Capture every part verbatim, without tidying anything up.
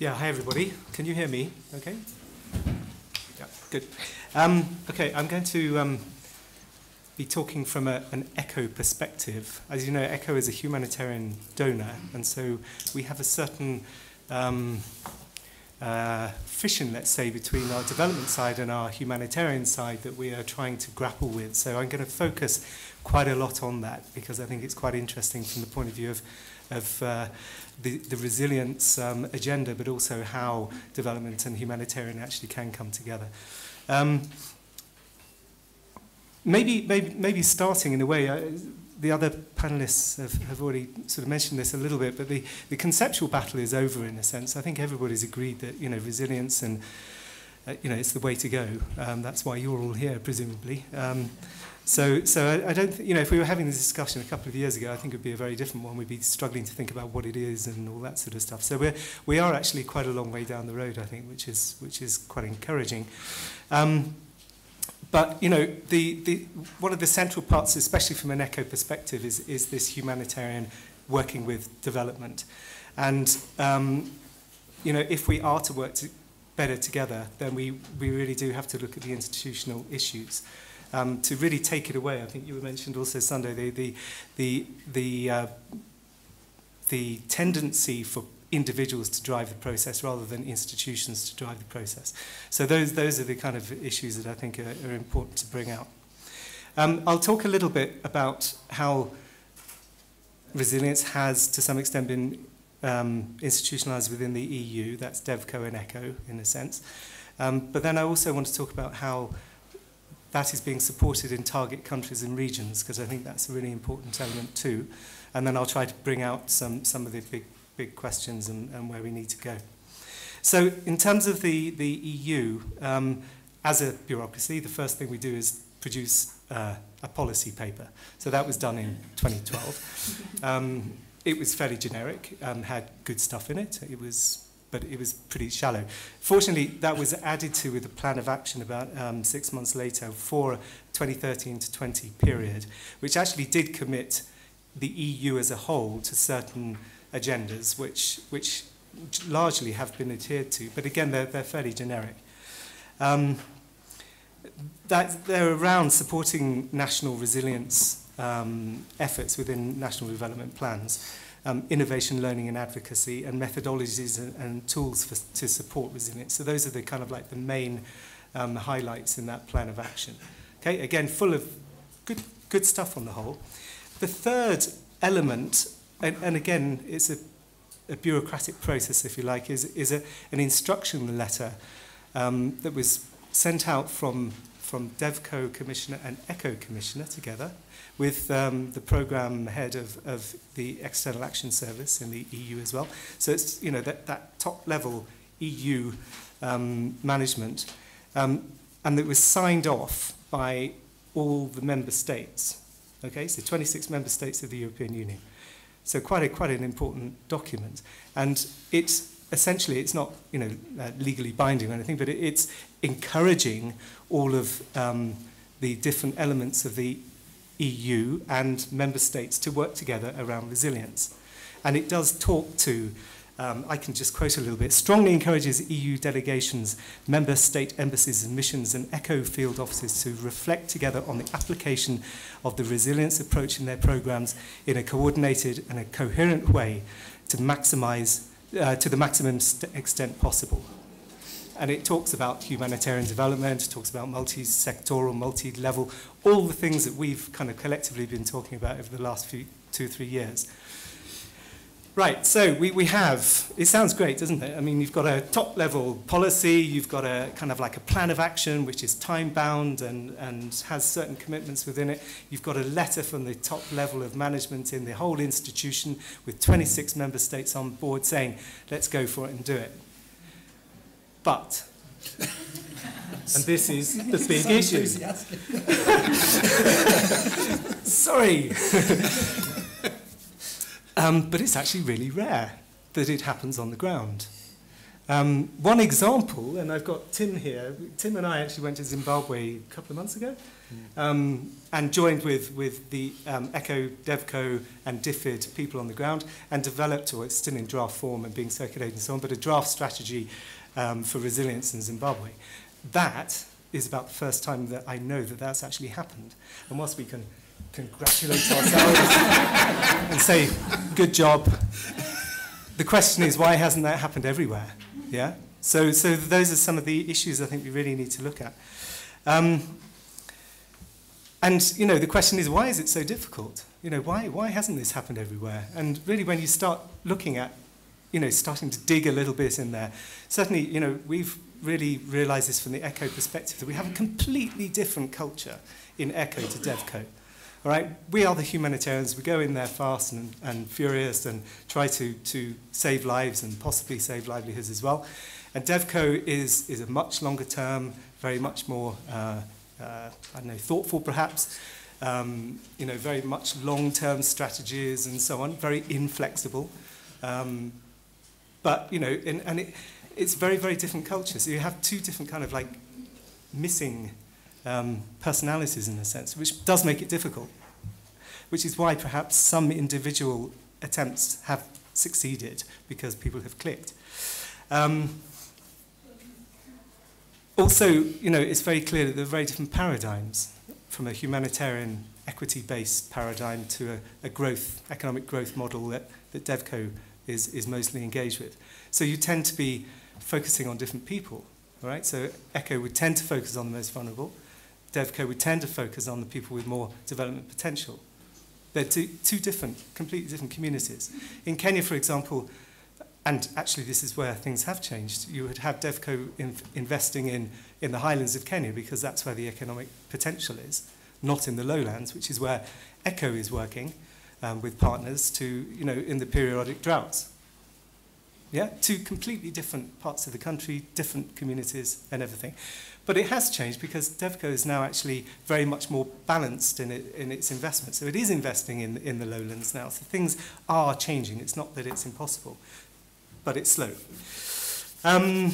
Yeah, hi everybody. Can you hear me? Okay. Yeah, good. Um, okay, I'm going to um, be talking from a, an ECHO perspective. As you know, ECHO is a humanitarian donor, and so we have a certain um, uh, fission, let's say, between our development side and our humanitarian side that we are trying to grapple with. So I'm going to focus quite a lot on that because I think it's quite interesting from the point of view of of uh, the, the resilience um, agenda, but also how development and humanitarian actually can come together. Um, maybe, maybe, maybe starting in a way, uh, the other panelists have, have already sort of mentioned this a little bit, but the, the conceptual battle is over in a sense. I think everybody's agreed that, you know, resilience and, uh, you know, it's the way to go. Um, that's why you're all here, presumably. Um, So, so I, I don't, th you know, if we were having this discussion a couple of years ago, I think it would be a very different one. We'd be struggling to think about what it is and all that sort of stuff. So we're, we are actually quite a long way down the road, I think, which is, which is quite encouraging. Um, but, you know, the, the, one of the central parts, especially from an ECHO perspective, is, is this humanitarian working with development. And, um, you know, if we are to work to better together, then we, we really do have to look at the institutional issues. Um, to really take it away, I think you mentioned also Sunday the the the the, uh, the tendency for individuals to drive the process rather than institutions to drive the process. So those those are the kind of issues that I think are, are important to bring out. Um, I'll talk a little bit about how resilience has, to some extent, been um, institutionalized within the E U. That's DEVCO and ECHO in a sense. Um, but then I also want to talk about how that is being supported in target countries and regions, because I think that's a really important element too. And then I'll try to bring out some, some of the big, big questions and, and where we need to go. So in terms of the, the E U, um, as a bureaucracy, the first thing we do is produce uh, a policy paper. So that was done in twenty twelve. Um, it was fairly generic, um, had good stuff in it. It was but it was pretty shallow. Fortunately, that was added to with a plan of action about um, six months later for a twenty thirteen to twenty period, which actually did commit the E U as a whole to certain agendas, which, which largely have been adhered to. But again, they're, they're fairly generic. Um, that they're around supporting national resilience um, efforts within national development plans. Um, innovation, learning and advocacy, and methodologies and, and tools for, to support resilience. So those are the kind of like the main um, highlights in that plan of action. Okay, again, full of good, good stuff on the whole. The third element, and, and again, it's a, a bureaucratic process, if you like, is, is a, an instruction letter um, that was sent out from, from DEVCO Commissioner and ECHO Commissioner together, with um, the program head of, of the External Action Service in the E U as well. So it's, you know, that, that top level E U um, management. Um, and it was signed off by all the member states. Okay, so twenty-six member states of the European Union. So quite, a, quite an important document. And it's essentially, it's not, you know, uh, legally binding or anything, but it, it's encouraging all of um, the different elements of the E U and member states to work together around resilience. And it does talk to, um, I can just quote a little bit, strongly encourages E U delegations, member state embassies and missions and ECHO field offices to reflect together on the application of the resilience approach in their programs in a coordinated and a coherent way to maximize, uh, to the maximum extent possible. And it talks about humanitarian development, it talks about multi-sectoral, multi-level, all the things that we've kind of collectively been talking about over the last few, two, three years. Right, so we, we have, it sounds great, doesn't it? I mean, you've got a top-level policy, you've got a kind of like a plan of action, which is time-bound and, and has certain commitments within it. You've got a letter from the top level of management in the whole institution with twenty-six member states on board saying, let's go for it and do it. But, and this is the big issue. Sorry. um, but it's actually really rare that it happens on the ground. Um, one example, and I've got Tim here. Tim and I actually went to Zimbabwe a couple of months ago, um, and joined with, with the um, ECHO, DEVCO and D F I D people on the ground, and developed, or it's still in draft form and being circulated and so on, but a draft strategy um, for resilience in Zimbabwe. That is about the first time that I know that that's actually happened. And whilst we can congratulate ourselves and say, good job, the question is, why hasn't that happened everywhere? Yeah? So, so those are some of the issues I think we really need to look at. Um, and, you know, the question is, why is it so difficult? You know, why, why hasn't this happened everywhere? And really, when you start looking at, you know, starting to dig a little bit in there, certainly, you know, we've really realised this from the ECHO perspective, that we have a completely different culture in ECHO to DEVCO. All right? We are the humanitarians. We go in there fast and, and furious and try to, to save lives and possibly save livelihoods as well. And DEVCO is, is a much longer term, very much more, uh, uh, I don't know, thoughtful perhaps, um, you know, very much long-term strategies and so on, very inflexible. Um, but, you know, in, and it, it's very, very different cultures. So you have two different kind of like missing Um, personalities in a sense, which does make it difficult, which is why perhaps some individual attempts have succeeded because people have clicked. Um, also, you know, it's very clear that there are very different paradigms, from a humanitarian equity-based paradigm to a, a growth, economic growth model that, that DEVCO is, is mostly engaged with. So you tend to be focusing on different people, right? So ECHO would tend to focus on the most vulnerable. DEVCO would tend to focus on the people with more development potential. They're two, two different, completely different communities. In Kenya, for example, and actually this is where things have changed, you would have DEVCO in, investing in, in the highlands of Kenya because that's where the economic potential is, not in the lowlands, which is where ECHO is working um, with partners to, you know, in the periodic droughts. Yeah, two completely different parts of the country, different communities and everything. But it has changed because DEVCO is now actually very much more balanced in, it, in its investment. So it is investing in, in the lowlands now. So things are changing. It's not that it's impossible, but it's slow. Um,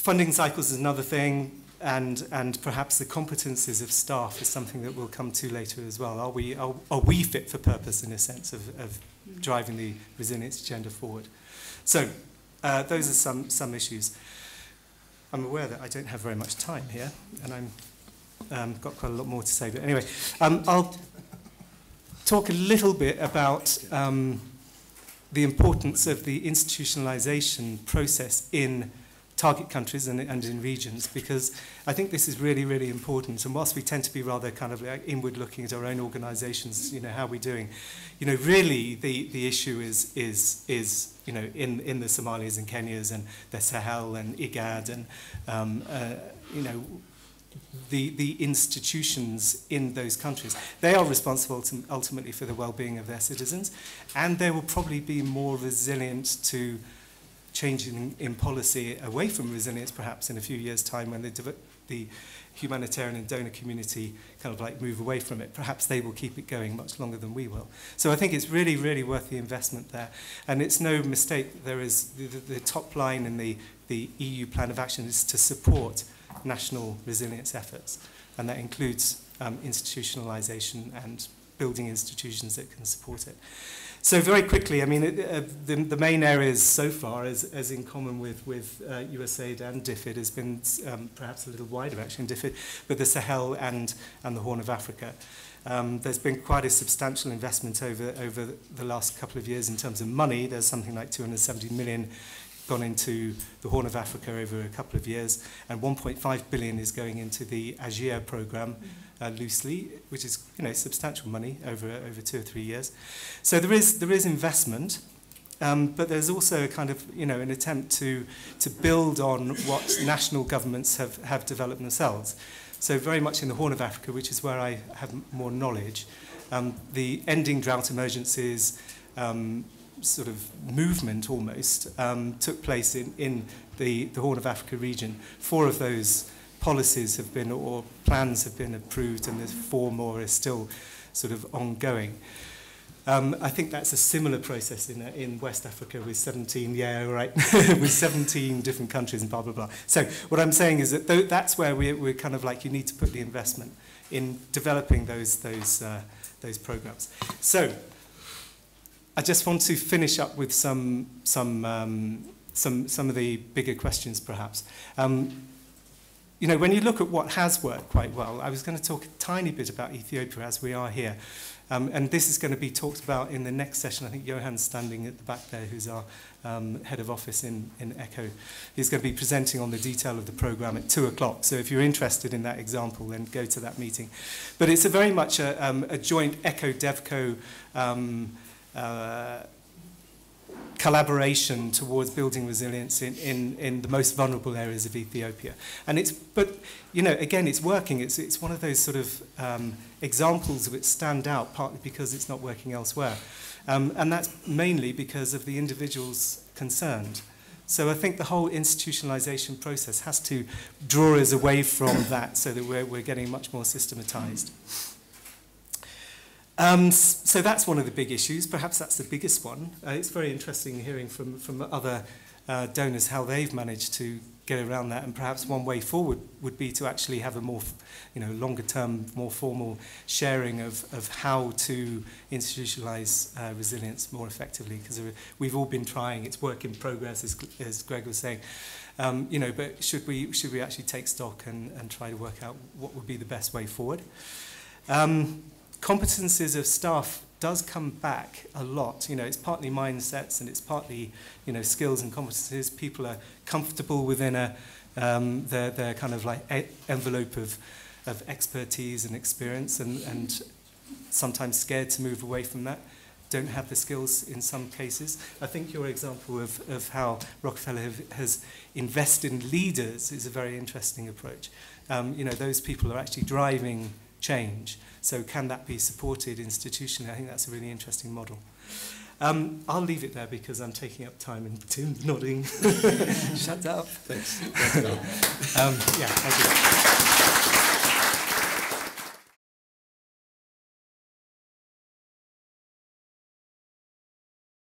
funding cycles is another thing, and, and perhaps the competencies of staff is something that we'll come to later as well. Are we, are, are we fit for purpose in a sense of, of driving the resilience agenda forward? So, uh, those are some, some issues. I'm aware that I don't have very much time here, and I've um, got quite a lot more to say. But anyway, um, I'll talk a little bit about um, the importance of the institutionalization process in target countries and, and in regions, because I think this is really, really important. And whilst we tend to be rather kind of like inward looking at our own organizations, you know, how we're doing, you know, really the, the issue is, is, is, you know, in, in the Somalis and Kenyas and the Sahel and IGAD and, um, uh, you know, the, the institutions in those countries. They are responsible to, ultimately for the well-being of their citizens, and they will probably be more resilient to changing in policy away from resilience perhaps in a few years' time when the, the humanitarian and donor community kind of like move away from it. Perhaps they will keep it going much longer than we will. So I think it's really, really worth the investment there. And it's no mistake that there is the, the, the top line in the, the E U plan of action is to support national resilience efforts. And that includes um, institutionalization and building institutions that can support it. So very quickly, I mean, it, uh, the, the main areas so far, as, as in common with, with uh, USAID and D F I D, has been um, perhaps a little wider actually in D F I D, but the Sahel and, and the Horn of Africa. Um, there's been quite a substantial investment over, over the last couple of years in terms of money. There's something like two hundred seventy million gone into the Horn of Africa over a couple of years, and one point five billion is going into the AGIR program. Mm-hmm. Uh, loosely, which is, you know, substantial money over over two or three years. So there is there is investment, um, but there's also a kind of, you know, an attempt to to build on what national governments have have developed themselves. So very much in the Horn of Africa, which is where I have more knowledge, um, the Ending Drought Emergencies um, sort of movement almost um, took place in in the the Horn of Africa region. Four of those policies have been, or plans have been approved, and there's four more is still sort of ongoing. Um, I think that's a similar process in, in West Africa with seventeen, yeah, right, with seventeen different countries and blah, blah, blah. So what I'm saying is that that's where we're, we're kind of like, you need to put the investment. in developing those, those, uh, those programs. So I just want to finish up with some, some, um, some, some of the bigger questions, perhaps. Um, You know, when you look at what has worked quite well, I was going to talk a tiny bit about Ethiopia as we are here. Um, and this is going to be talked about in the next session. I think Johan's standing at the back there, who's our um, head of office in, in ECHO. He's going to be presenting on the detail of the program at two o'clock. So if you're interested in that example, then go to that meeting. But it's a very much a, um, a joint ECHO-DEVCO um, uh, collaboration towards building resilience in, in, in the most vulnerable areas of Ethiopia. And it's, but, you know, again, it's working. It's, it's one of those sort of um, examples which stand out, partly because it's not working elsewhere. Um, and that's mainly because of the individuals concerned. So I think the whole institutionalization process has to draw us away from that so that we're, we're getting much more systematized. Um, so that's one of the big issues. Perhaps that's the biggest one. Uh, it's very interesting hearing from, from other uh, donors how they've managed to get around that, and perhaps one way forward would be to actually have a more, you know, longer-term, more formal sharing of, of how to institutionalize uh, resilience more effectively, because we've all been trying. It's work in progress, as, as Greg was saying. Um, you know, but should we, should we actually take stock and, and try to work out what would be the best way forward? Um, Competences of staff does come back a lot. You know, it's partly mindsets and it's partly, you know, skills and competences. People are comfortable within a um, their their kind of like envelope of of expertise and experience, and and sometimes scared to move away from that. Don't have the skills in some cases. I think your example of of how Rockefeller have, has invested in leaders is a very interesting approach. Um, you know, those people are actually driving change. So can that be supported institutionally? I think that's a really interesting model. Um, I'll leave it there because I'm taking up time and Tim's nodding. Shut up. Thanks. um, yeah, thank you.